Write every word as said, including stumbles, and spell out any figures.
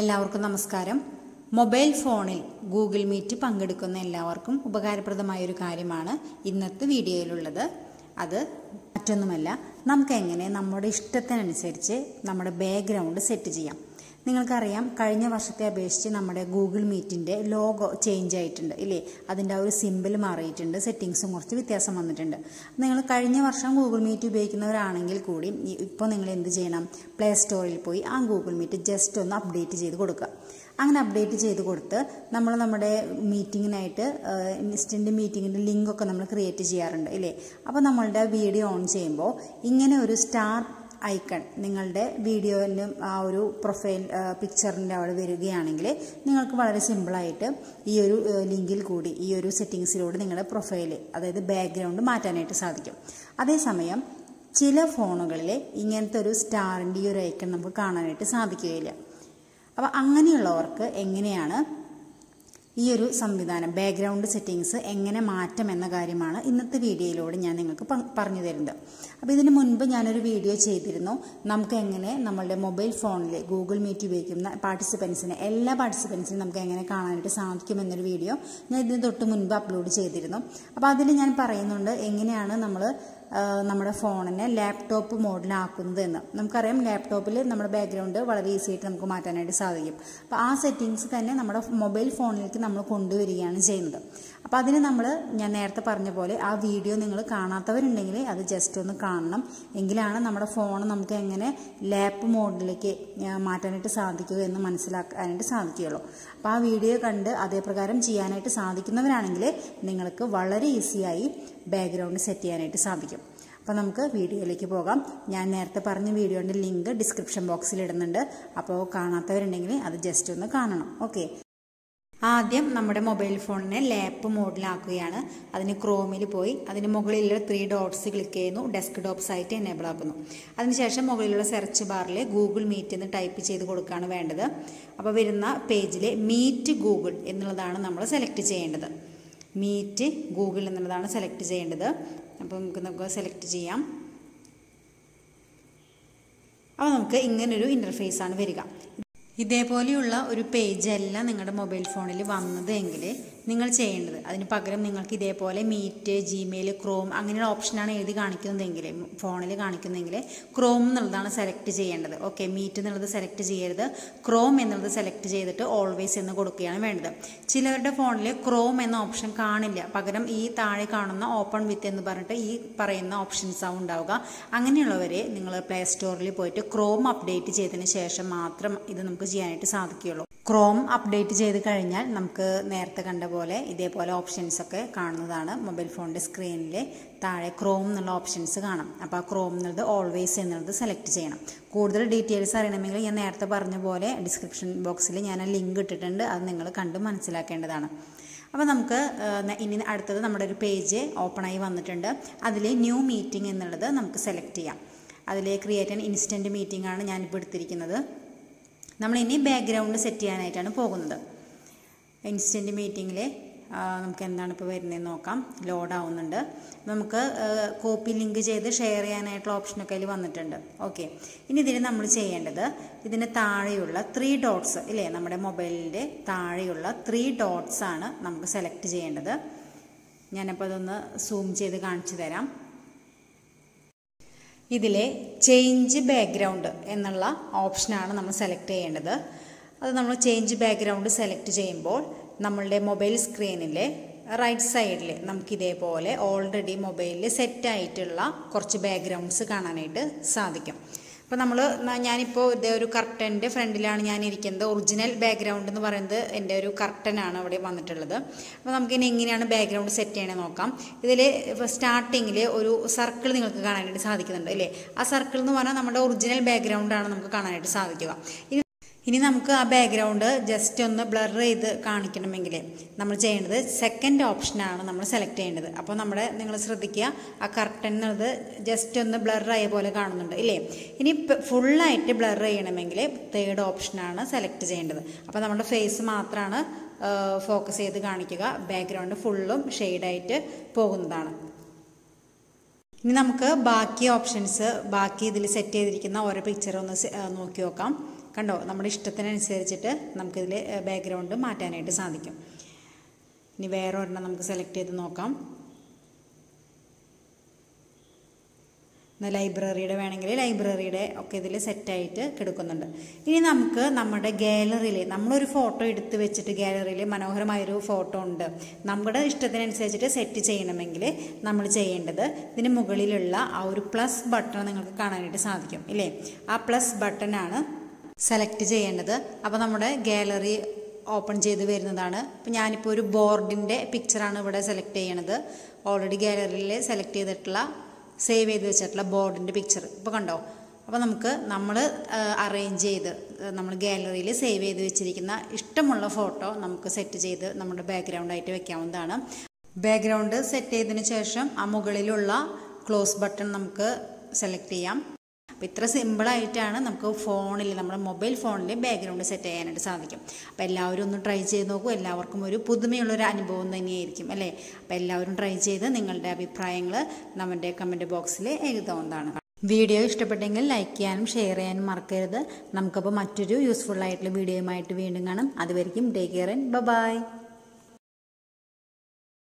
എല്ലാവർക്കും നമസ്കാരം. മൊബൈൽ ഫോണിൽ ഗൂഗിൾ മീറ്റ് പങ്കെടുക്കുന്ന എല്ലാവർക്കും ഉപകാരപ്രദമായൊരു കാര്യമാണ് ഇന്നത്തെ വീഡിയോയിലുള്ളത്. അത് മറ്റൊന്നുമല്ല, നമുക്കെങ്ങനെ നമ്മുടെ ഇഷ്ടത്തിനനുസരിച്ച് നമ്മുടെ ബാക്ക്ഗ്രൗണ്ട് സെറ്റ് ചെയ്യാം. നിങ്ങൾക്കറിയാം, കഴിഞ്ഞ വർഷത്തെ അപേക്ഷിച്ച് നമ്മുടെ ഗൂഗിൾ മീറ്റിൻ്റെ ലോഗോ ചേഞ്ച് ആയിട്ടുണ്ട് ഇല്ലേ, അതിൻ്റെ ആ ഒരു സിമ്പിൾ മാറിയിട്ടുണ്ട്, സെറ്റിങ്സും കുറച്ച് വ്യത്യാസം വന്നിട്ടുണ്ട്. നിങ്ങൾ കഴിഞ്ഞ വർഷം ഗൂഗിൾ മീറ്റ് ഉപയോഗിക്കുന്നവരാണെങ്കിൽ കൂടി ഇപ്പോൾ നിങ്ങൾ എന്ത് ചെയ്യണം, പ്ലേ സ്റ്റോറിൽ പോയി ആ ഗൂഗിൾ മീറ്റ് ജസ്റ്റ് ഒന്ന് അപ്ഡേറ്റ് ചെയ്ത് കൊടുക്കുക. അങ്ങനെ അപ്ഡേറ്റ് ചെയ്ത് കൊടുത്ത് നമ്മൾ നമ്മുടെ മീറ്റിങ്ങിനായിട്ട് ഇൻസ്റ്റൻറ്റ് മീറ്റിങ്ങിൻ്റെ ലിങ്കൊക്കെ നമ്മൾ ക്രിയേറ്റ് ചെയ്യാറുണ്ട് ഇല്ലേ. അപ്പോൾ നമ്മളുടെ വീഡിയോ ഓൺ ചെയ്യുമ്പോൾ ഇങ്ങനെ ഒരു സ്റ്റാർ ഐക്കൺ നിങ്ങളുടെ വീഡിയോയിൻ്റെ ആ ഒരു പ്രൊഫൈൽ പിക്ചറിൻ്റെ അവിടെ വരികയാണെങ്കിൽ നിങ്ങൾക്ക് വളരെ സിമ്പിളായിട്ട് ഈ ഒരു ലിങ്കിൽ കൂടി ഈ ഒരു സെറ്റിങ്സിലൂടെ നിങ്ങളുടെ പ്രൊഫൈൽ, അതായത് ബാക്ക്ഗ്രൗണ്ട് മാറ്റാനായിട്ട് സാധിക്കും. അതേസമയം ചില ഫോണുകളിൽ ഇങ്ങനത്തെ ഒരു സ്റ്റാറിൻ്റെ ഈ ഒരു ഐക്കൺ നമുക്ക് കാണാനായിട്ട് സാധിക്കുകയില്ല. അപ്പോൾ അങ്ങനെയുള്ളവർക്ക് എങ്ങനെയാണ് ഈ ഒരു സംവിധാനം, ബാക്ക്ഗ്രൗണ്ട് സെറ്റിങ്സ് എങ്ങനെ മാറ്റം എന്ന കാര്യമാണ് ഇന്നത്തെ വീഡിയോയിലൂടെ ഞാൻ നിങ്ങൾക്ക് പറഞ്ഞു തരുന്നത്. അപ്പോൾ ഇതിന് മുൻപ് ഞാനൊരു വീഡിയോ ചെയ്തിരുന്നു, നമുക്ക് എങ്ങനെ നമ്മളുടെ മൊബൈൽ ഫോണിൽ ഗൂഗിൾ മീറ്റ് ഉപയോഗിക്കുന്ന പാർട്ടിസിപ്പൻസിനെ, എല്ലാ പാർട്ടിസിപ്പൻസിനും നമുക്ക് എങ്ങനെ കാണാനായിട്ട് സാധിക്കുമെന്നൊരു വീഡിയോ ഞാൻ ഇതിന് തൊട്ട് മുൻപ് അപ്ലോഡ് ചെയ്തിരുന്നു. അപ്പോൾ അതിൽ ഞാൻ പറയുന്നുണ്ട് എങ്ങനെയാണ് നമ്മൾ നമ്മുടെ ഫോണിനെ ലാപ്ടോപ്പ് മോഡിലാക്കുന്നത് എന്ന്. നമുക്കറിയാം, ലാപ്ടോപ്പിൽ നമ്മുടെ ബാക്ക്ഗ്രൗണ്ട് വളരെ ഈസി ആയിട്ട് നമുക്ക് മാറ്റാനായിട്ട് സാധിക്കും. അപ്പോൾ ആ സെറ്റിങ്സ് തന്നെ നമ്മുടെ മൊബൈൽ ഫോണിലേക്ക് നമ്മൾ കൊണ്ടുവരികയാണ് ചെയ്യുന്നത്. അപ്പോൾ അതിന് നമ്മൾ, ഞാൻ നേരത്തെ പറഞ്ഞ പോലെ, ആ വീഡിയോ നിങ്ങൾ കാണാത്തവരുണ്ടെങ്കിൽ അത് ജസ്റ്റ് ഒന്ന് കാണണം, എങ്കിലാണ് നമ്മുടെ ഫോൺ നമുക്ക് എങ്ങനെ ലാപ്പ് മോഡിലേക്ക് മാറ്റാനായിട്ട് സാധിക്കുക എന്ന് മനസ്സിലാക്കാനായിട്ട് സാധിക്കുകയുള്ളൂ. അപ്പോൾ ആ വീഡിയോ കണ്ട് അതേപ്രകാരം ചെയ്യാനായിട്ട് സാധിക്കുന്നവരാണെങ്കിൽ നിങ്ങൾക്ക് വളരെ ഈസിയായി ബാക്ക്ഗ്രൗണ്ട് സെറ്റ് ചെയ്യാനായിട്ട് സാധിക്കും. അപ്പോൾ നമുക്ക് വീഡിയോയിലേക്ക് പോകാം. ഞാൻ നേരത്തെ പറഞ്ഞ വീഡിയോയുടെ ലിങ്ക് ഡിസ്ക്രിപ്ഷൻ ബോക്സിൽ ഇടുന്നുണ്ട്, അപ്പോൾ കാണാത്തവരുണ്ടെങ്കിൽ അത് ജസ്റ്റ് ഒന്ന് കാണണം. ഓക്കെ, ആദ്യം നമ്മുടെ മൊബൈൽ ഫോണിനെ ലാപ്പ് മോഡിലാക്കുകയാണ്. അതിന് ക്രോമിൽ പോയി അതിന് മുകളിലുള്ള ത്രീ ഡോട്ട്സ് ക്ലിക്ക് ചെയ്യുന്നു, ഡെസ്ക്ടോപ്പ് സൈറ്റ് എനേബിൾ ആക്കുന്നു. അതിനുശേഷം മുകളിലുള്ള സെർച്ച് ബാറിൽ ഗൂഗിൾ മീറ്റ് എന്ന് ടൈപ്പ് ചെയ്ത് കൊടുക്കുകയാണ് വേണ്ടത്. അപ്പോൾ വരുന്ന പേജിൽ മീറ്റ് ഗൂഗിൾ എന്നുള്ളതാണ് നമ്മൾ സെലക്ട് ചെയ്യേണ്ടത്. മീറ്റ് ഗൂഗിൾ എന്നുള്ളതാണ് സെലക്ട് ചെയ്യേണ്ടത്. അപ്പോൾ നമുക്ക് നമുക്ക് സെലക്ട് ചെയ്യാം. അപ്പോൾ നമുക്ക് ഇങ്ങനൊരു ഇൻ്റർഫേസാണ് വരിക. ഇതേപോലെയുള്ള ഒരു പേജല്ല നിങ്ങളുടെ മൊബൈൽ ഫോണിൽ വന്നത് എങ്കിൽ നിങ്ങൾ ചെയ്യേണ്ടത്, അതിന് പകരം നിങ്ങൾക്ക് ഇതേപോലെ മീറ്റ്, ജിമെയിൽ, ക്രോം അങ്ങനെയുള്ള ഓപ്ഷനാണ് എഴുതി കാണിക്കുന്നതെങ്കിൽ, ഫോണിൽ കാണിക്കുന്നതെങ്കിൽ ക്രോം എന്നുള്ളതാണ് സെലക്ട് ചെയ്യേണ്ടത്. ഓക്കെ, മീറ്റ് എന്നുള്ളത് സെലക്ട് ചെയ്യരുത്, ക്രോം എന്നുള്ളത് സെലക്ട് ചെയ്തിട്ട് ഓൾവേസ് എന്ന് കൊടുക്കുകയാണ് വേണ്ടത്. ചിലവരുടെ ഫോണിൽ ക്രോം എന്ന ഓപ്ഷൻ കാണില്ല, പകരം ഈ താഴെ കാണുന്ന ഓപ്പൺ വിത്ത് എന്ന് പറഞ്ഞിട്ട് ഈ പറയുന്ന ഓപ്ഷൻസാണ് ഉണ്ടാവുക. അങ്ങനെയുള്ളവരെ നിങ്ങൾ പ്ലേ സ്റ്റോറിൽ പോയിട്ട് ക്രോം അപ്ഡേറ്റ് ചെയ്തതിന് ശേഷം മാത്രം ഇത് നമുക്ക് ചെയ്യാനായിട്ട് സാധിക്കുകയുള്ളൂ. ക്രോം അപ്ഡേറ്റ് ചെയ്ത് കഴിഞ്ഞാൽ നമുക്ക് നേരത്തെ കണ്ട പോലെ ഇതേപോലെ ഓപ്ഷൻസൊക്കെ കാണുന്നതാണ്. മൊബൈൽ ഫോണിൻ്റെ സ്ക്രീനിൽ താഴെ ക്രോം എന്നുള്ള ഓപ്ഷൻസ് കാണാം. അപ്പോൾ ആ ക്രോം എന്നുള്ളത് ഓൾവേസ് എന്നുള്ളത് സെലക്ട് ചെയ്യണം. കൂടുതൽ ഡീറ്റെയിൽസ് അറിയണമെങ്കിൽ ഞാൻ നേരത്തെ പറഞ്ഞ പോലെ ഡിസ്ക്രിപ്ഷൻ ബോക്സിൽ ഞാൻ ആ ലിങ്ക് ഇട്ടിട്ടുണ്ട്, അത് നിങ്ങൾ കണ്ട് മനസ്സിലാക്കേണ്ടതാണ്. അപ്പോൾ നമുക്ക് ഇനി അടുത്തത് നമ്മുടെ ഒരു പേജ് ഓപ്പണായി വന്നിട്ടുണ്ട്. അതിൽ ന്യൂ മീറ്റിംഗ് എന്നുള്ളത് നമുക്ക് സെലക്ട് ചെയ്യാം. അതിൽ ക്രിയേറ്റ് ആൻ ഇൻസ്റ്റൻറ്റ് മീറ്റിംഗ് ആണ് ഞാനിപ്പോൾ എടുത്തിരിക്കുന്നത്. നമ്മളിനി ബാക്ക്ഗ്രൗണ്ട് സെറ്റ് ചെയ്യാനായിട്ടാണ് പോകുന്നത്. ഇൻസ്റ്റൻറ്റ് മീറ്റിങ്ങിൽ നമുക്ക് എന്താണ് ഇപ്പോൾ വരുന്നതെന്ന് നോക്കാം. ലോഡ് ആവുന്നുണ്ട്. നമുക്ക് കോപ്പി ലിങ്ക് ചെയ്ത് ഷെയർ ചെയ്യാനായിട്ടുള്ള ഓപ്ഷനൊക്കെ അതിൽ വന്നിട്ടുണ്ട്. ഓക്കെ, ഇനി ഇതിന് നമ്മൾ ചെയ്യേണ്ടത്, ഇതിന് താഴെയുള്ള ത്രീ ഡോട്ട്സ് ഇല്ലേ, നമ്മുടെ മൊബൈലിൻ്റെ താഴെയുള്ള ത്രീ ഡോട്ട്സ് ആണ് നമുക്ക് സെലക്ട് ചെയ്യേണ്ടത്. ഞാനപ്പോൾ അതൊന്ന് സൂം ചെയ്ത് കാണിച്ചു തരാം. ഇതിലെ ചേഞ്ച് ബാക്ക്ഗ്രൗണ്ട് എന്നുള്ള ഓപ്ഷനാണ് നമ്മൾ സെലക്ട് ചെയ്യേണ്ടത്. അത് നമ്മൾ ചേഞ്ച് ബാക്ക്ഗ്രൗണ്ട് സെലക്ട് ചെയ്യുമ്പോൾ നമ്മളുടെ മൊബൈൽ സ്ക്രീനിലെ റൈറ്റ് സൈഡിൽ നമുക്കിതേപോലെ ഓൾറെഡി മൊബൈലിൽ സെറ്റായിട്ടുള്ള കുറച്ച് ബാക്ക്ഗ്രൗണ്ട്സ് കാണാനായിട്ട് സാധിക്കും. അപ്പോൾ നമ്മൾ ഞാനിപ്പോൾ ഇതേ ഒരു കർട്ടൻ്റെ ഫ്രണ്ടിലാണ് ഞാനിരിക്കുന്നത്. ഒറിജിനൽ ബാക്ക്ഗ്രൗണ്ട് എന്ന് പറയുന്നത് എൻ്റെ ഒരു കർട്ടനാണ് അവിടെ വന്നിട്ടുള്ളത്. അപ്പോൾ നമുക്കിനി എങ്ങനെയാണ് ബാക്ക്ഗ്രൗണ്ട് സെറ്റ് ചെയ്യണമെന്ന് നോക്കാം. ഇതിൽ സ്റ്റാർട്ടിങ്ങിൽ ഒരു സർക്കിൾ നിങ്ങൾക്ക് കാണാനായിട്ട് സാധിക്കുന്നുണ്ട് അല്ലേ. ആ സർക്കിൾ എന്ന് പറഞ്ഞാൽ നമ്മുടെ ഒറിജിനൽ ബാക്ക്ഗ്രൗണ്ടാണ് നമുക്ക് കാണാനായിട്ട് സാധിക്കുക. ഇനി ഇനി നമുക്ക് ആ ബാക്ക്ഗ്രൗണ്ട് ജസ്റ്റ് ഒന്ന് ബ്ലർ ചെയ്ത് കാണിക്കണമെങ്കിൽ നമ്മൾ ചെയ്യേണ്ടത് സെക്കൻഡ് ഓപ്ഷനാണ് നമ്മൾ സെലക്ട് ചെയ്യേണ്ടത്. അപ്പോൾ നമ്മുടെ, നിങ്ങൾ ശ്രദ്ധിക്കുക, ആ കർട്ടൻ എന്നുള്ളത് ജസ്റ്റ് ഒന്ന് ബ്ലറായ പോലെ കാണുന്നുണ്ട് ഇല്ലേ. ഇനി ഫുള്ളായിട്ട് ബ്ലർ ചെയ്യണമെങ്കിൽ തേർഡ് ഓപ്ഷനാണ് സെലക്ട് ചെയ്യേണ്ടത്. അപ്പോൾ നമ്മുടെ ഫേസ് മാത്രമാണ് ഫോക്കസ് ചെയ്ത് കാണിക്കുക, ബാക്ക്ഗ്രൗണ്ട് ഫുള്ളും ഷെയ്ഡായിട്ട് പോകുന്നതാണ്. ഇനി നമുക്ക് ബാക്കി ഓപ്ഷൻസ്, ബാക്കി ഇതിൽ സെറ്റ് ചെയ്തിരിക്കുന്ന ഓരോ പിക്ചർ ഒന്ന് നോക്കി നോക്കാം. കണ്ടോ നമ്മുടെ ഇഷ്ടത്തിനനുസരിച്ചിട്ട് നമുക്ക് ഇതിലെ ബാക്ക്ഗ്രൗണ്ട് മാറ്റാനായിട്ട് സാധിക്കും. ഇനി വേറെ ഒരെണ്ണം നമുക്ക് സെലക്ട് ചെയ്ത് നോക്കാം. ലൈബ്രറിയുടെ വേണമെങ്കിൽ ലൈബ്രറിയുടെ ഒക്കെ ഇതിൽ സെറ്റായിട്ട് കിടക്കുന്നുണ്ട്. ഇനി നമുക്ക് നമ്മുടെ ഗാലറിയിൽ നമ്മളൊരു ഫോട്ടോ എടുത്ത് വെച്ചിട്ട് ഗാലറിയിൽ മനോഹരമായൊരു ഫോട്ടോ ഉണ്ട്, നമ്മുടെ ഇഷ്ടത്തിനനുസരിച്ചിട്ട് സെറ്റ് ചെയ്യണമെങ്കിൽ നമ്മൾ ചെയ്യേണ്ടത് ഇതിന് മുകളിലുള്ള ആ ഒരു പ്ലസ് ബട്ടൺ നിങ്ങൾക്ക് കാണാനായിട്ട് സാധിക്കും ഇല്ലേ. ആ പ്ലസ് ബട്ടണാണ് സെലക്ട് ചെയ്യേണ്ടത്. അപ്പോൾ നമ്മുടെ ഗാലറി ഓപ്പൺ ചെയ്ത് വരുന്നതാണ്. അപ്പോൾ ഞാനിപ്പോൾ ഒരു ബോർഡിൻ്റെ പിക്ചറാണ് ഇവിടെ സെലക്ട് ചെയ്യണത്. ഓൾറെഡി ഗാലറിയിൽ സെലക്ട് ചെയ്തിട്ടുള്ള സേവ് ചെയ്ത് വെച്ചിട്ടുള്ള ബോർഡിൻ്റെ പിക്ചർ ഇപ്പോൾ കണ്ടോ. അപ്പോൾ നമുക്ക് നമ്മൾ അറേഞ്ച് ചെയ്ത് നമ്മൾ ഗാലറിയിൽ സേവ് ചെയ്ത് വെച്ചിരിക്കുന്ന ഇഷ്ടമുള്ള ഫോട്ടോ നമുക്ക് സെറ്റ് ചെയ്ത് നമ്മുടെ ബാക്ക്ഗ്രൗണ്ടായിട്ട് വെക്കാവുന്നതാണ്. ബാക്ക്ഗ്രൗണ്ട് സെറ്റ് ചെയ്തതിന് ശേഷം ആ മുകളിലുള്ള ക്ലോസ് ബട്ടൺ നമുക്ക് സെലക്ട് ചെയ്യാം. അപ്പോൾ ഇത്ര സിമ്പിളായിട്ടാണ് നമുക്ക് ഫോണിൽ നമ്മുടെ മൊബൈൽ ഫോണിൽ ബാക്ക്ഗ്രൗണ്ട് സെറ്റ് ചെയ്യാനായിട്ട് സാധിക്കും. അപ്പോൾ എല്ലാവരും ഒന്ന് ട്രൈ ചെയ്ത് നോക്കൂ. എല്ലാവർക്കും ഒരു പുതുമയുള്ളൊരു അനുഭവം തന്നെയായിരിക്കും അല്ലേ. അപ്പോൾ എല്ലാവരും ട്രൈ ചെയ്ത് നിങ്ങളുടെ അഭിപ്രായങ്ങൾ നമ്മുടെ കമൻറ്റ് ബോക്സിൽ എഴുതാവുന്നതാണ്. വീഡിയോ ഇഷ്ടപ്പെട്ടെങ്കിൽ ലൈക്ക് ചെയ്യാനും ഷെയർ ചെയ്യാനും മറക്കരുത്. നമുക്കപ്പോൾ മറ്റൊരു യൂസ്ഫുൾ ആയിട്ടുള്ള വീഡിയോയുമായിട്ട് വീണ്ടും കാണാം. അതുവരെയും ടേക്ക് കെയർ ആൻഡ് ബൈ.